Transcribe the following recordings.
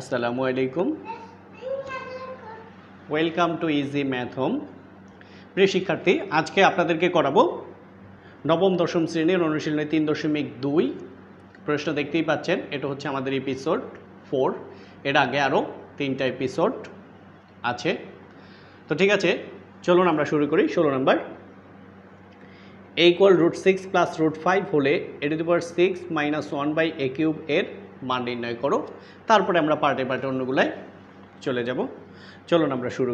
আসসালামু আলাইকুম welcome to easy math home. প্রিয় শিক্ষার্থী, আজকে আপনাদেরকে করাবো নবম দশম শ্রেণীর অনুশীলনী 3.2। প্রশ্ন দেখতেই পাচ্ছেন, এটা হচ্ছে আমাদের এপিসোড 4। এর আগে আরও 3টা এপিসোড আছে। তো ঠিক আছে, চলুন আমরা শুরু করি। 16 নম্বর, a ইকুয়াল √6 প্লাস √5 হলে a to the power 6 minus 1 by a cube এর মান নির্ণয় করো। তারপরে আমরা পার্টে পার্টে অন্যগুলায়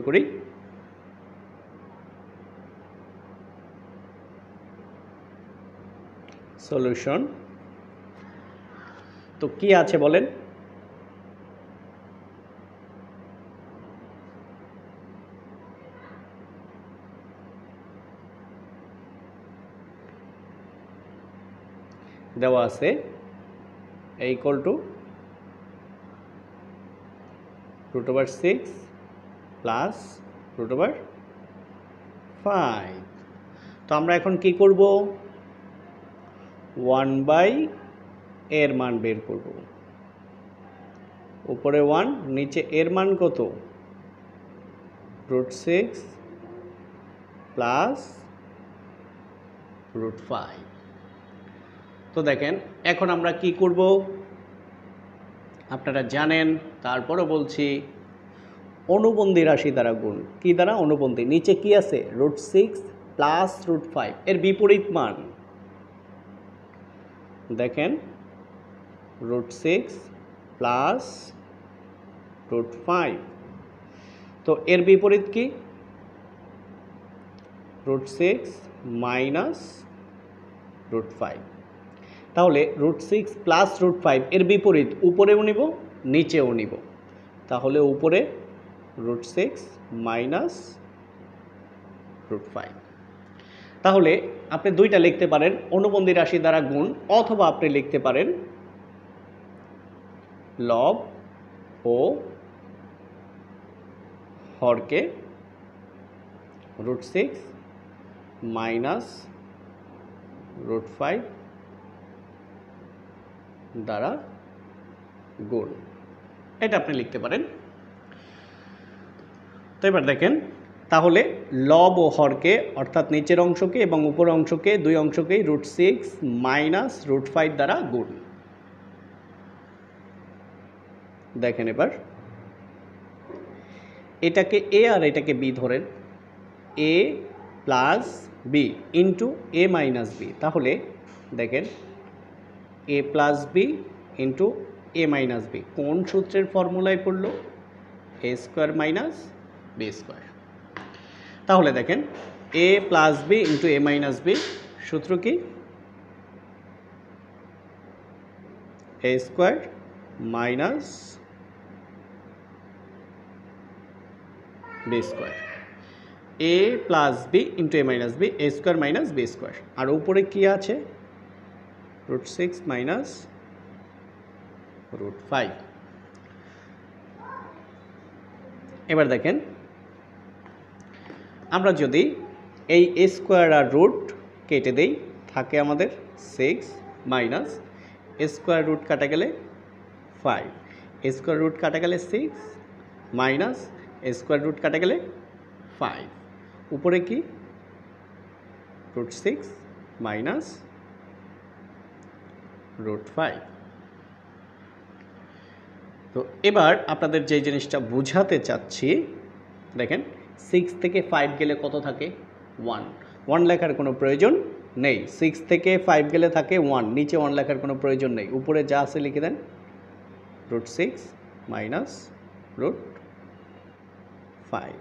চলে যাব। চলুন আমরা শুরু করি। সলিউশন তো কি আছে বলেন, দেওয়া আছে a equal to root over 6 plus root over 5। तो আমরা এখন কি করব, 1 বাই এর মান বের করব। উপরে 1, নিচে এর মান কত, root 6 plus root 5। তো দেখেন এখন আমরা কি করব, আপনারা জানেন, তারপরে বলছি অনুবন্ধী রাশি দ্বারা গুণ। কি দ্বারা? অনুবন্ধী। নিচে কি আছে, রুট 6 প্লাস রুট 5 এর বিপরীত মান। দেখেন রুট 6 প্লাস রুট 5, তো এর বিপরীত কি, রুট 6 মাইনাস রুট 5। তাহলে রুট 6 প্লাস রুট 5 এর বিপরীত উপরেও নিব, নিচেও নিব। তাহলে উপরে রুট 6 মাইনাস রুট 5। তাহলে আপনি দুইটা লিখতে পারেন, অনুবন্ধী রাশি দ্বারা গুণ, অথবা আপনি লিখতে পারেন লব ও হরকে রুট 6 মাইনাস রুট 5 দ্বারা গুণ। এটা আপনি লিখতে পারেন। তো এবার দেখেন, তাহলে লব ও হরকে অর্থাৎ নিচের অংশকে এবং উপর অংশকে, দুই অংশকেই রুট 6 মাইনাস রুট 5 দ্বারা গুণ। দেখেন এবার এটাকে এ আর এটাকে বি ধরেন, এ প্লাস বি ইন্টু এ মাইনাস বি। তাহলে দেখেন a plus B into A minus B কোন সূত্রের ফর্মুলায় পড়ল, এ স্কোয়ার মাইনাস বি স্কোয়ার। তাহলে দেখেন a plus B into A minus B সূত্র কি, এ স্কোয়ার মাইনাস বি স্কোয়ার। এ প্লাস বি ইন্টু এ মাইনাস বি, এ স্কোয়ার মাইনাস বি স্কোয়ার। আর উপরে কী আছে, root 6 minus root 5। এবার দেখেন আমরা যদি এই a স্কোয়ার আর রুট কেটে দেই, থাকে আমাদের 6 মাইনাস স্কোয়ার রুট কাটা গেলে 5, স্কোয়ার রুট কাটা গেলে 6 মাইনাস স্কোয়ার রুট কাটা গেলে 5। উপরে কি, রুট 6 মাইনাস রুট 5। তো এবার আপনাদের যে জিনিসটা বোঝাতে চাচ্ছি, দেখেন 6 থেকে 5 গেলে কত থাকে, 1 লেখার কোনো প্রয়োজন নেই। 6 থেকে 5 গেলে থাকে 1, নিচে 1 লেখার কোনো প্রয়োজন নেই। উপরে যা আছে লিখে দেন, রুট 6 মাইনাস রুট 5।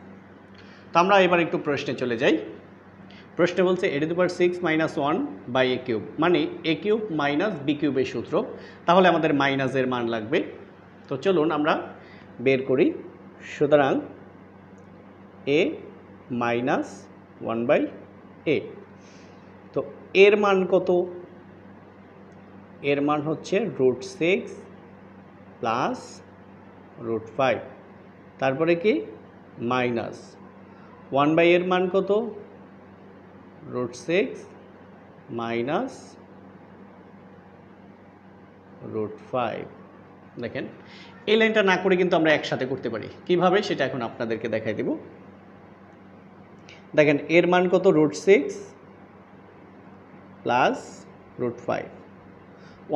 তো আমরা এবার একটু প্রশ্নে চলে যাই। প্রশ্নে বলছে a to the power 6 minus 1 by a cube, মানে a কিউব মাইনাস b কিউবের সূত্র। তাহলে আমাদের মাইনাসের মান লাগবে। তো চলুন আমরা বের করি। সুতরাং a মাইনাস 1 বাই a, তো এর মান কত, এর মান হচ্ছে রুট 6 প্লাস রুট 5। তারপরে কি, মাইনাস 1 বাই এর মান কত, root 6 minus root 5। देखें এই লাইনটা না করে কিন্তু আমরা একসাথে করতে পারি কিভাবে সেটা এখন আপনাদেরকে দেখাই দেব। দেখেন এর মান কত √6 প্লাস √5,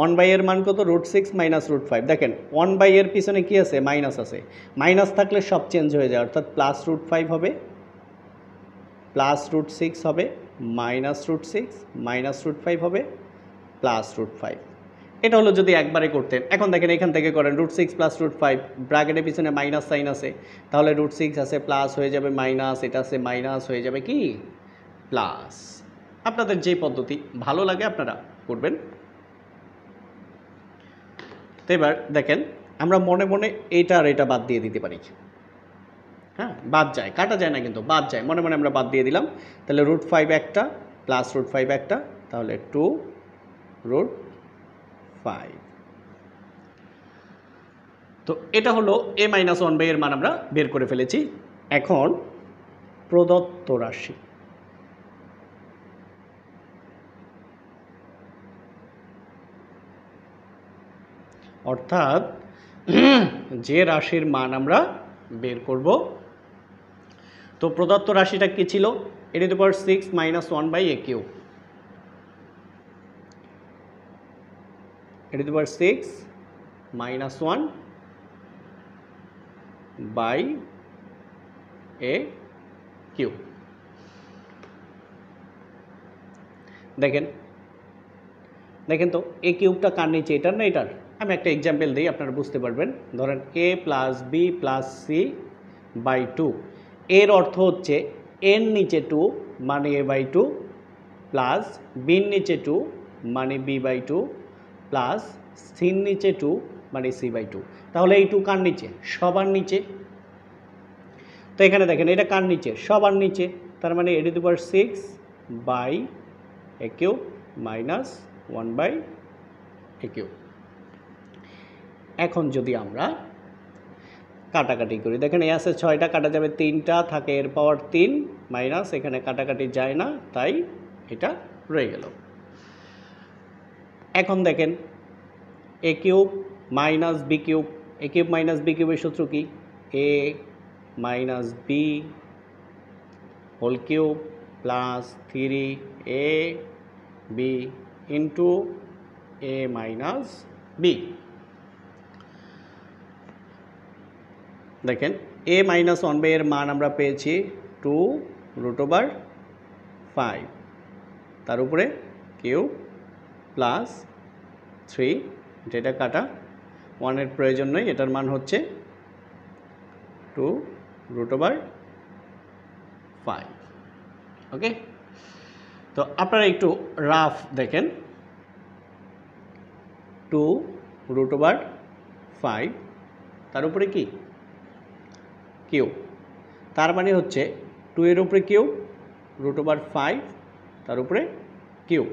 1 বাই এর মান কত √6 মাইনাস √5। দেখেন 1 বাই এর পিছনে কি আছে, মাইনাস আছে, মাইনাস থাকলে সব চেঞ্জ হয়ে যায়, অর্থাৎ প্লাস √5 হবে, প্লাস √6 হবে, মাইনাস √6 মাইনাস √5 হবে, প্লাস √5। এটা হলো যদি একবারে করতেন। এখন দেখেন এখান থেকে করেন √6 প্লাস √5, ব্র্যাকেটের পিছনে মাইনাস সাইন আছে, তাহলে √6 আছে প্লাস হয়ে যাবে মাইনাস, এটা আছে মাইনাস হয়ে যাবে কি প্লাস। আপনাদের যে পদ্ধতি ভালো লাগে আপনারা করবেন। তো এবার দেখেন আমরা মনে মনে এটা আর এটা বাদ দিয়ে দিতে পারি, হ্যাঁ বাদ যায়, কাটা যায় না কিন্তু বাদ যায়, মনে মনে আমরা বাদ দিয়ে দিলাম। তাহলে √5 একটা প্লাস √5 একটা, তাহলে 2√5। তো এটা হলো a মাইনাস 1 বাই এর মান আমরা বের করে ফেলেছি। এখন প্রদত্ত রাশি, অর্থাৎ যে রাশির মান আমরা বের করব, তো প্রদত্ত রাশিটা কি ছিল, e to the power 6 minus 1 by a cube, e to the power 6 minus 1 by a cube। দেখেন দেখেন তো a কিউবটা কার নিচে, এটার না এটার। আমি একটা এক্সাম্পল দিই আপনারা বুঝতে পারবেন। ধরেন a plus b plus c by 2, এর অর্থ হচ্ছে এর নিচে 2 মানে a বাই 2 প্লাস বির নিচে 2 মানে b বাই 2 প্লাস সির নিচে 2 মানে c বাই 2। তাহলে এই 2 কার নিচে, সবার নিচে। তো এখানে দেখেন এটা কার নিচে, সবার নিচে, তার মানে a to power 6 by a cube minus 1 by a cube. এখন যদি আমরা কাটাকাটি করি, দেখেন এই আছে 6টা, কাটা যাবে 3টা, থাকে এর পাওয়ার 3 মাইনাস, এখানে কাটাকাটি যায় না তাই এটা রয়ে গেল। এখন দেখেন a cube minus b cube, a cube minus b কিউবের সূত্র কি, a minus b whole cube plus 3a b into a minus b। देखें a माइनस 1 बाई एर मान आमरा पेयेछि 2√5 तार उपरे किউব प्लस 3 जेटा काटा 1 एर प्रयोजन नय, एटार मान होच्छे 2√5। ओके, तो आपनारा एकटु राफ देखें 2√5 तार उपरे कि কিউব, তার মানে হচ্ছে 2 এর উপরে কিউব √5 তার উপরে কিউব।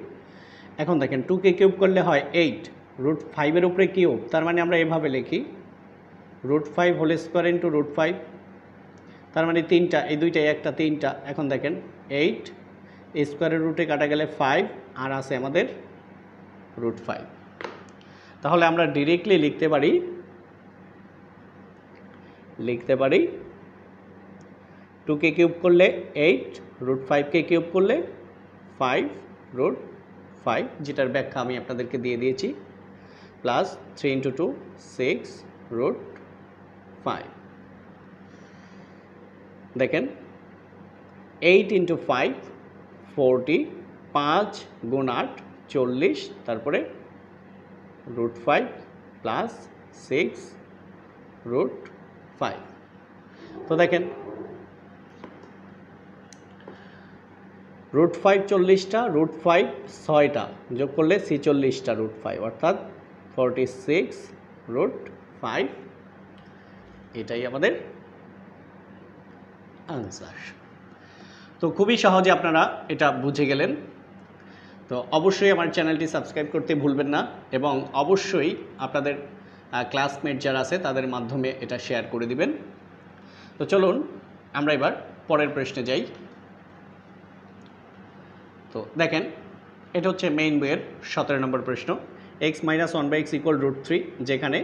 এখন দেখেন 2 কে কিউব করলে হয় 8, √5 এর উপরে কিউব, তার মানে আমরা এভাবে লিখি √5 হোল স্কয়ার ইনটু √5, তার মানে 3টা, এই দুইটা একটা 3টা। এখন দেখেন 8 স্কয়ারের রুটে কাটা গেলে 5 আর আছে আমাদের √5। তাহলে আমরা ডাইরেক্টলি লিখতে পারি 2 के किूब कर ले 8, √5 के किूब कर ले 5√5 जेटार व्याख्या हमें अपन के दिए दिए प्लस 3 × 2 6√5। देखें 8 × 5 40, 5 × 8 40, तरह √5 प्लस 6√5। तो देखें √5 40টা, √5 6টা যোগ করলে 46টা √5, অর্থাৎ 46√5, এটাই আমাদের আনসার। তো খুবই সহজে আপনারা এটা বুঝে গেলেন। তো অবশ্যই আমার চ্যানেলটি সাবস্ক্রাইব করতে ভুলবেন না এবং অবশ্যই আপনাদের ক্লাসমেট যারা আছে তাদের মাধ্যমে এটা শেয়ার করে দিবেন। তো চলুন আমরা এবার পরের প্রশ্নে যাই। তো দেখেন এটা হচ্ছে মেইন বইয়ের 17 নম্বর প্রশ্ন, x - 1 / x = √3, যেখানে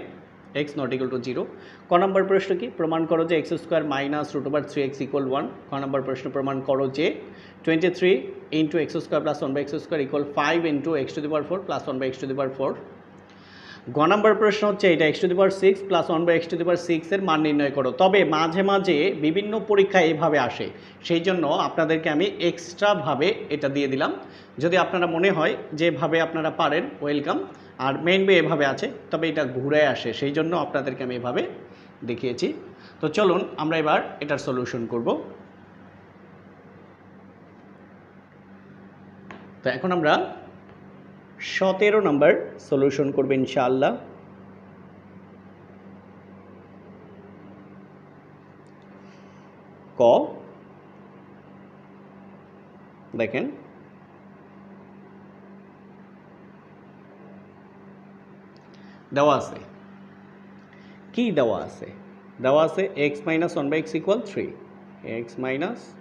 x not equal to zero. क नम्बर प्रश्न की प्रमाण करो जो x square minus root over three x equal one. क नम्बर प्रश्न प्रमाण करो जो 23 into x square plus one by x square equal 5 into x to the power 4 plus one by x to the power 4। घ number प्रश्न होच्छे एटा x to the power 6 plus one by x to the power 6 एर मान निर्णय करो। तबे माझे माझे विभिन्न परीक्षा एइभावे आसे, सेइ जोन्नो आपनादेरके आमि एक्सट्रा भावे एटा दिये दिलाम। जोदि आपनारा मने हय जे भावे आपनारा पारेन वेलकाम। और मेन भी एभावे आछे, तबे एटा घुरे आसे सेइ जोन्नो आपनादेरके आमि एभावे देखिएछि। तो चलुन आमरा एबार एटार सल्यूशन करब। तो एखन आमरा 17 नम्बर सल्यूशन करब इंशाल्लाह। क देखें देवा आछे कि x minus one by x equal three, x minus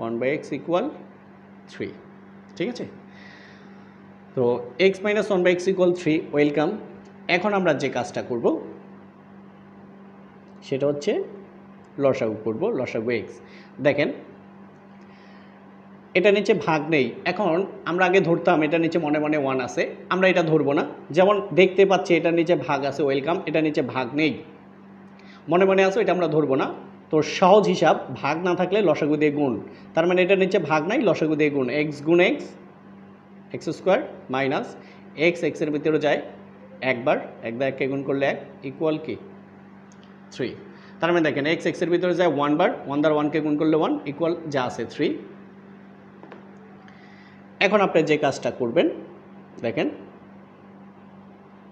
one by x equal three. ठीक है, तो x minus one by x equal three welcome. एखन आमरा जे काजटा करब सेटा होच्छे लसागु करब। लसागु एक्स देखें एटा नीचे भाग नेই। एखन आमरा आगे धरताम एटा नीचे मने मने वन आछे, आमरा एटा धरब ना। जेमन देखते पाচ্ছি एटा नीचे भाग आछे वेलकाम, एटा नीचे भाग नेই मने मने आछे, एटा आमरा धरब ना। तो सहज हिसाब भाग ना थाकले लसागु दिये गुण, तार माने एटा नीचे भाग नाई लसागु दिये गुण। एक्स गुण x x square minus x एक्सर भीतर जाए एक बार एक दा एक गुण कर ले एक इक्वल की थ्री। तार माने देखें एक्स एक्सर भीतर जाए वन बार, वन द्वारा वन के गुण कर ले वन इक्वल जा आसे थ्री। एखन आपनि जे काजटा करबेन देखें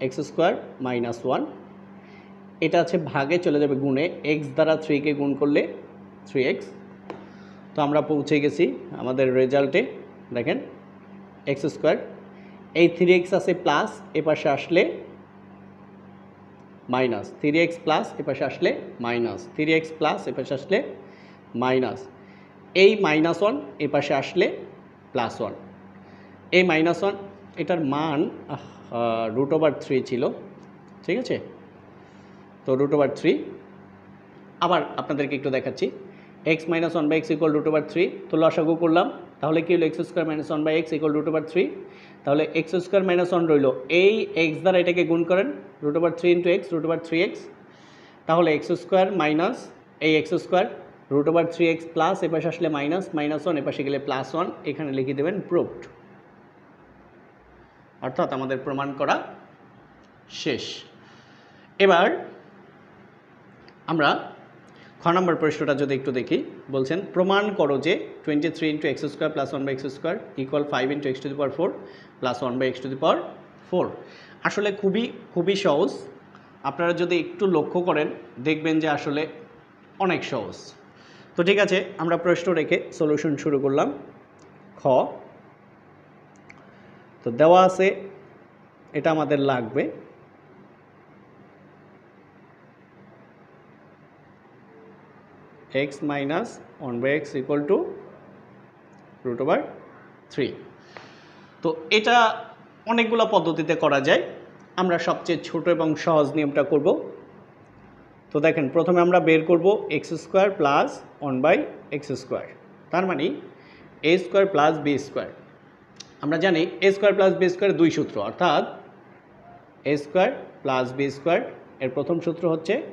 एक्स स्क्वायर माइनस वन एटा आछे भागे चले जाबे गुणे, एक्स द्वारा थ्री के गुण कर ले थ्री एक्स। तो आमरा पहुँचे गेছি आमाদের রেজাল্টে। देखें एक्स स्क्वायर ए थ्री एक्स आसे प्लस ए पाशे आसले माइनस थ्री एक्स प्लस ए पाशे आसले माइनस थ्री एक्स प्लस ए पाशे आसले माइनस ए माइनस वन ए पाशे आसले प्लस वन ए माइनस वन एटार मान रूट ओवर थ्री छिलो। ठीक है, तो रूट ओवर थ्री आबार आपनादेरके एकटु देखाच्छि। X minus one by x equal root over three. तो लसागु करलाम তাহলে কি হলো x square minus 1 by x equal root over 3। তাহলে x স্কয়ার মাইনাস 1 রইলো, এই x দ্বারা এটাকে গুণ করেন root over 3 into x root over 3x। তাহলে x স্কয়ার মাইনাস এই x square root over 3x plus এ পাশে আসলে মাইনাস মাইনাস 1 এ পাশে গেলে প্লাস 1। এখানে লিখে দেবেন প্রুভড, অর্থাৎ আমাদের প্রমাণ করা শেষ। এবার আমরা ख नम्बर प्रश्नटा जो एक देखी बोलছেন प्रमाण करो जे 23 into x square plus one by x square equal 5 into x to the power 4 plus one by x to the power 4। आसले खूब खूब सहज, आपनारा जो एकटू लक्ष्य करें देखें जो आसले अनेक सहज। तो ठीक है, आमरा प्रश्न रेखे सल्यूशन शुरू करलाम। ख तो देवा आछे एटा आमादेर लागबे। X minus one by x equal two root over three. तो एटा अनेकगुला पद्धतिते करा जाए, आमरा सबचेये छोटो एबं सहज नियमटा करब। तो देखें प्रथमे आमरा बेर करब x square plus one by x square, तार माने a square plus b square. आमरा जानि a square plus b square दुई सूत्र, अर्थात a square plus b square एर प्रथम सूत्र होच्छे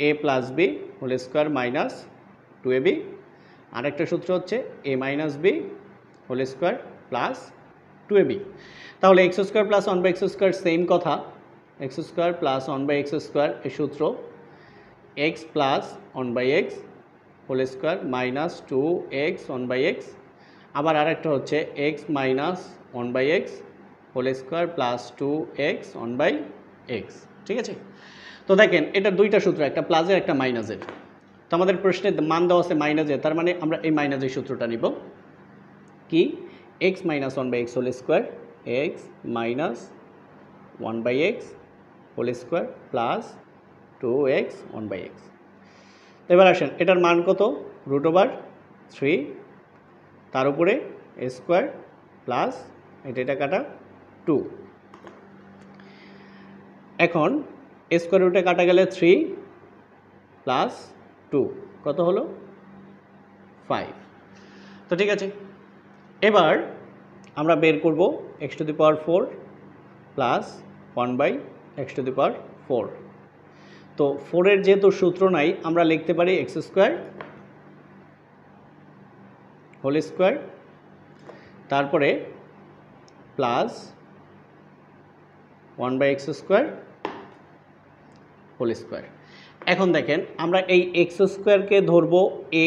a plus b whole square minus two a b, और एक सूत्र होच्छे a minus b whole square plus two a b. ताहले x square plus one by x square same कथा, x square plus one by x square सूत्र x plus one by x whole square minus two x one by x. आबार आरेकटा होच्छे x minus one by x whole square plus two x one by x. ठीक है, तो देखें एटार दुईटा सूत्र, एक प्लसर एक माइनसर। तो हमारे प्रश्न मान देव से माइनसर, तार माने आमरा ए माइनसर सूत्रटा निब कि x minus one by x whole square x minus one by x whole square plus two x one by x. तो एबार आसें एटार मान कत रूट ओवर थ्री, तार उपरे ए स्क्वायर प्लस एटा काटा टू। एखन स्क्वायर रूटे काटा गेले थ्री प्लस टू कत हलो फाइव। तो ठीक है एबार आमरा बेर करबो x to the power four plus one by x to the power four. तो फोर जेहेतु सूत्र नाई आमरा लिखते पारी एक्स स्क्वायर होल स्क्वायर तारपरे plus one by x square whole square. एखन देखें आमरा एई एक्स स्क्वायर के धरबो a,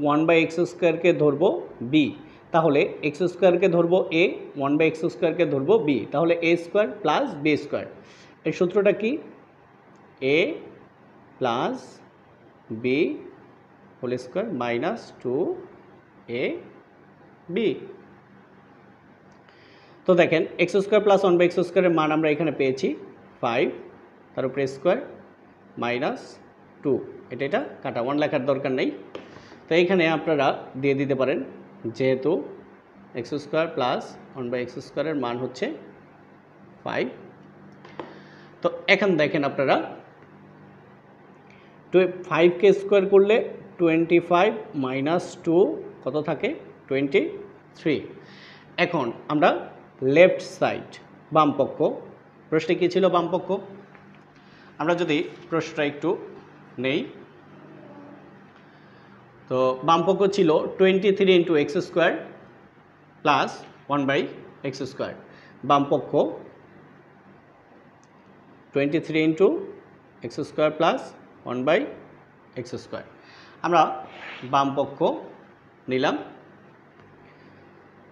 one by x square के धरबो बी, ताहले एक्स स्क्वायर के धरबो a, one by x square के धरबो बी, ताहले a square plus b square. एई सूत्रटा कि a plus b whole square minus two a b. तो देखें x square plus one by x square मान आमरा एखाने पेयेछि फाइव, तार उपरे स्क्वायर माइनस टू, एटा एटा काटा वन लेखार दरकार नेई। तो ये अपनारा दिए दीते पर जेहेतु x square plus one by x square मान हे फाइव। तो एखन देखें अपनारा फाइव के स्क्वायर कर ले टोटी फाइव माइनस टू कत थे टोटी थ्री। एखन आमरा लेफ्ट साइड वामपक्ष प्रश्न की छिलो वामपक्ष आमरा जदि प्रश्न एकटू नहीं तो वामपक्ष छिलो टोटी three into x square plus one by x square, वामपक्ष टोटी three into x square plus one by x square आमरा वामपक्ष निलाम।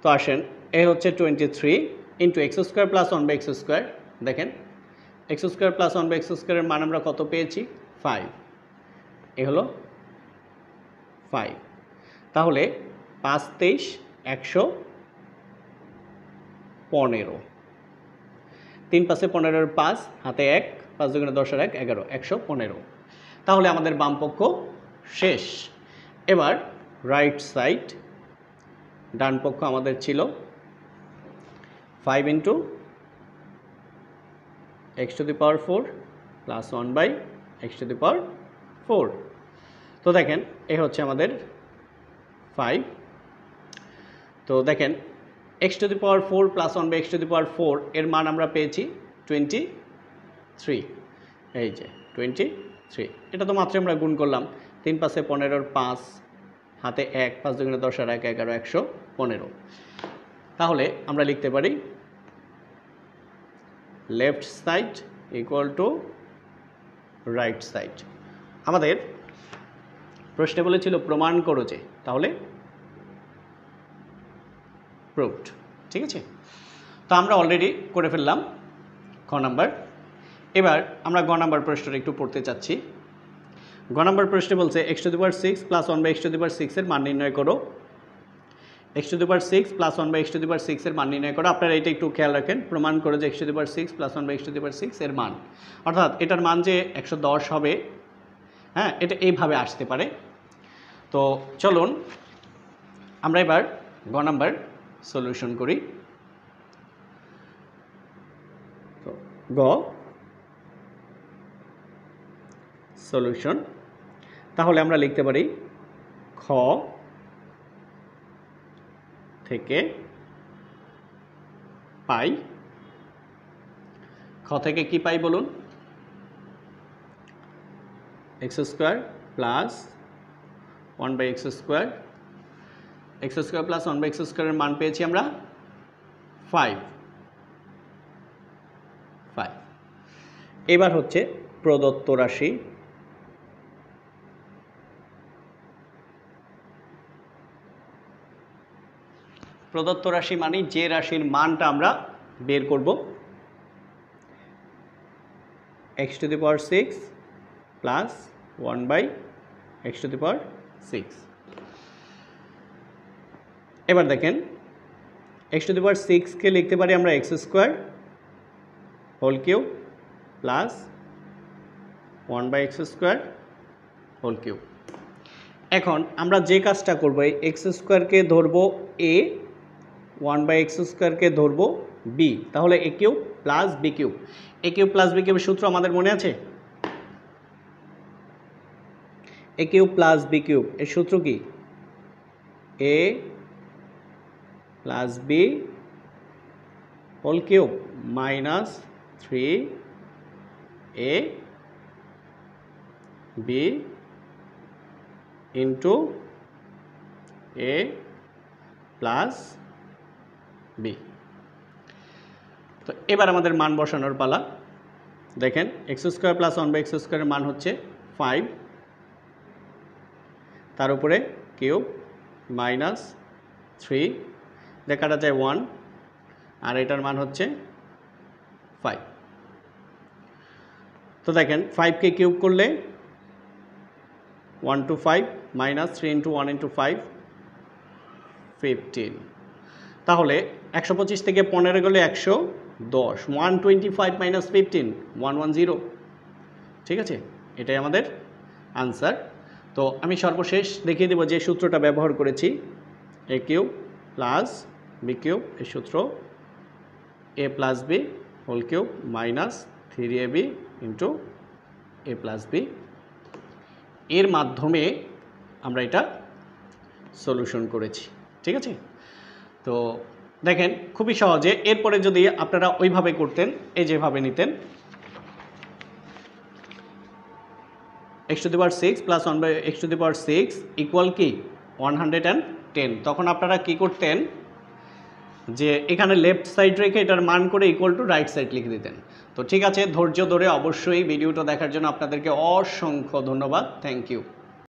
तो आसें ए होच्छे टोटी three into x square plus one by x square. देखें x square plus one by x square मान आमरा कत पेयेछि फाइव, ए हलो फाइव, ताहले पाँच तेईस एकशो पंदो, तीन पाँचे पंदर पाँच हाथे एक, पाँच दुगुणे दस एक एगारो, एकशो पंदो। ताहले आमादेर बामपक्ष शेष। एबार राइट साइड डान पक्ष आमादेर छिलो five into x to the power four plus one by x to the power four. तो देखें ए होच्छे आमादेर फाइव। तो देखें x to the power four plus one by x to the power four एर मान आमरा पेयेछि टोटी थ्री, एई जे टोटी थ्री, एटा तो मात्र आमरा गुण करलाम, तीन पाँचे पंदर पाँच हाथे एक, पाँच दुगुणे दस आर एक एगारो, एकशो पंदो। ताहले आमरा लिखते पारी left side equal to right side. आमादेर प्रश्ने बोलेछिलो प्रमाण करो जे, ताहले प्रूफ। ठीक है तो आमरा अलरेडी करे फेललाम ख नम्बर। एबार आमरा ग नम्बर प्रश्नटा एकटू पढ़ते चाচ্ছি। ग नम्बर प्रश्ने बोलছে x to the power six plus one by x to the power सिक्सर मान निर्णय करो, x to the power six plus one by x to the power सिक्सर मान निर्णय करो। আপনারা এটা একটু খেয়াল রাখেন, প্রমাণ করো যে x to the power six plus one by x to the power six এর मान, অর্থাৎ এটার মান যে 110 হবে। हाँ ये ये आसते परे। तो चलो आमरा एबार ग नम्बर सल्यूशन करी। तो ग सल्यूशन ताहले आमरा लिखते परि ख थेके पाई, ख थेके कि पाई बोलुन x square plus one by x square, x square plus one by x square मान पेয়েছি আমরা फाइव फाइव। এবার হচ্ছে প্রদত্ত রাশি, প্রদত্ত রাশি মানে যে রাশির মানটা আমরা বের করব। X to the power six plus one by x to the power six. एबार देखें x to the power six के लिखते पारी आमरा x square whole cube plus one by x square whole cube. एखन आमरा जे काजटा करब एक्स स्क्वायर के धरबो a, one by x square के धरबो बी, ताहले a cube plus b cube. A cube plus b cube सूत्र आमादेर मने आछे a cube plus b cube एर सूत्र कि a plus b whole cube minus three a b into a plus b. तो एबार आमादेर मान बसानोर पाला। देखें x square plus one by x square मान होच्छे फाइव, तार उपरे किऊब माइनस थ्री देखाटा जाए वन और एटार मान होच्छे फाइव। तो देखें फाइव के किऊब करले one two five minus three into one into five fifteen. ताहले 125 থেকে 15 গেলে 110 125 माइनस 15 110 ठीक है এটাই আমাদের आंसर। तो আমি সর্বশেষ দেখিয়ে দেব যে সূত্রটা ব্যবহার করেছি a cube plus b cube এই সূত্র a plus b whole cube minus 3ab into a plus b এর মাধ্যমে আমরা এটা সলিউশন করেছি ঠিক আছে। तो देखें खूबी सहजे एरपर जदि आपनारा ओइभावे करतें एजे भावे नितें x to the power six plus one by x to the power six equal की 110 तखन आपनारा कि करतें जे एखाने लेफ्ट साइड रेखे एटार मान करे इक्वल टू राइट साइड लिखे दितें। तो ठीक आछे, धैर्य धरे अवश्यई भिडियोटा देखार जोन्नो आपनादेरके असंख्य धन्यवाद। Thank you.